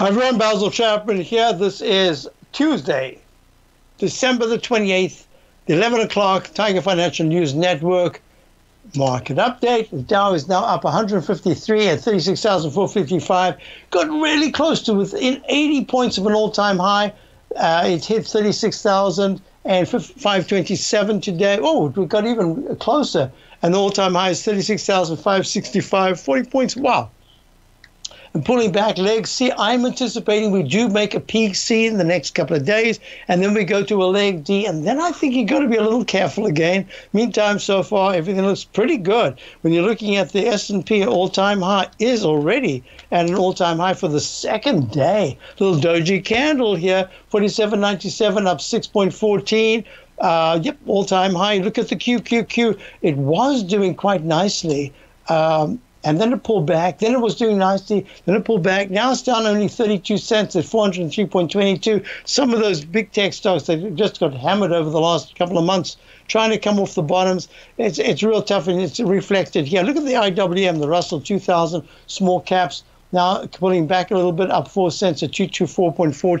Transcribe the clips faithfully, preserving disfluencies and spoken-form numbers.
Hi everyone, Basil Chapman here. This is Tuesday, December the twenty-eighth, eleven o'clock, Tiger Financial News Network market update. The Dow is now up one hundred fifty-three at thirty-six thousand four hundred fifty-five. Got really close to within eighty points of an all-time high. Uh, it hit thirty-six thousand five hundred twenty-seven today. Oh, we got even closer. And the all-time high is thirty-six thousand five hundred sixty-five, forty points. Wow. And pulling back legs. See, I'm anticipating we do make a peak C in the next couple of days, and then we go to a leg D, and then I think you've got to be a little careful again. Meantime, so far, everything looks pretty good. When you're looking at the S and P, all-time high is already at an all-time high for the second day. Little doji candle here, forty-seven ninety-seven, up six point one four. Uh, yep, all-time high. Look at the Q Q Q. It was doing quite nicely. Um, And then it pulled back. Then it was doing nicely. Then it pulled back. Now it's down only thirty-two cents at four hundred three point two two. Some of those big tech stocks, they just got hammered over the last couple of months, trying to come off the bottoms. It's it's real tough, and it's reflected here. Look at the I W M, the Russell two thousand, small caps. Now pulling back a little bit, up four cents at two twenty-four point one four.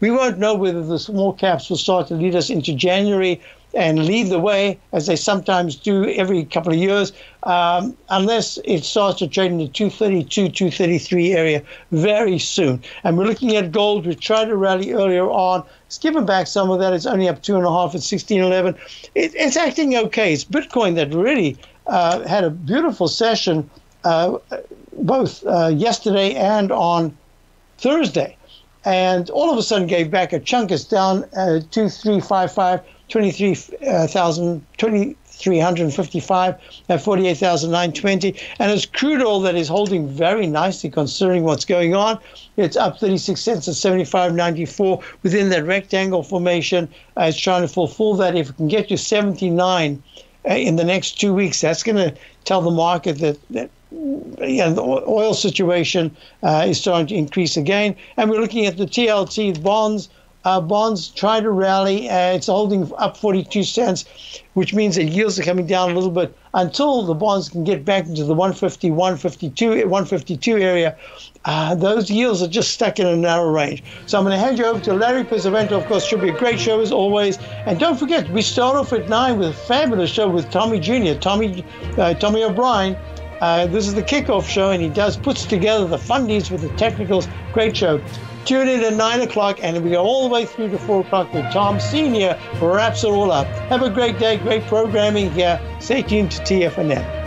We won't know whether the small caps will start to lead us into January and lead the way, as they sometimes do every couple of years, um, unless it starts to trade in the two thirty-two, two thirty-three area very soon. And we're looking at gold. We tried to rally earlier on. It's given back some of that. It's only up two and a half at sixteen eleven. It, it's acting okay. It's Bitcoin that really uh, had a beautiful session uh, both uh, yesterday and on Thursday, and all of a sudden gave back a chunk. It's down uh, two three five five. twenty-three thousand three hundred fifty-five at forty-eight thousand nine hundred twenty. And it's crude oil that is holding very nicely considering what's going on. It's up thirty-six cents at seventy-five ninety-four within that rectangle formation. Uh, it's trying to fulfill that. If it can get to seventy-nine uh, in the next two weeks, that's going to tell the market that, that yeah, the oil situation uh, is starting to increase again. And we're looking at the T L T bonds. Uh, bonds try to rally. Uh, it's holding up forty-two cents, which means that yields are coming down a little bit until the bonds can get back into the one fifty, one fifty-two, one fifty-two area. Uh, those yields are just stuck in a narrow range. So I'm going to hand you over to Larry Pesavento. Of course, should be a great show as always. And don't forget, we start off at nine with a fabulous show with Tommy Junior, Tommy, uh, Tommy O'Brien. Uh, this is the kickoff show, and he does puts together the fundies with the technicals. Great show. Tune in at nine o'clock, and we go all the way through to four o'clock with Tom Senior, who wraps it all up. Have a great day, great programming here. Stay tuned to T F N N.